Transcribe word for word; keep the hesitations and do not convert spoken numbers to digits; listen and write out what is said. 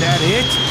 That it?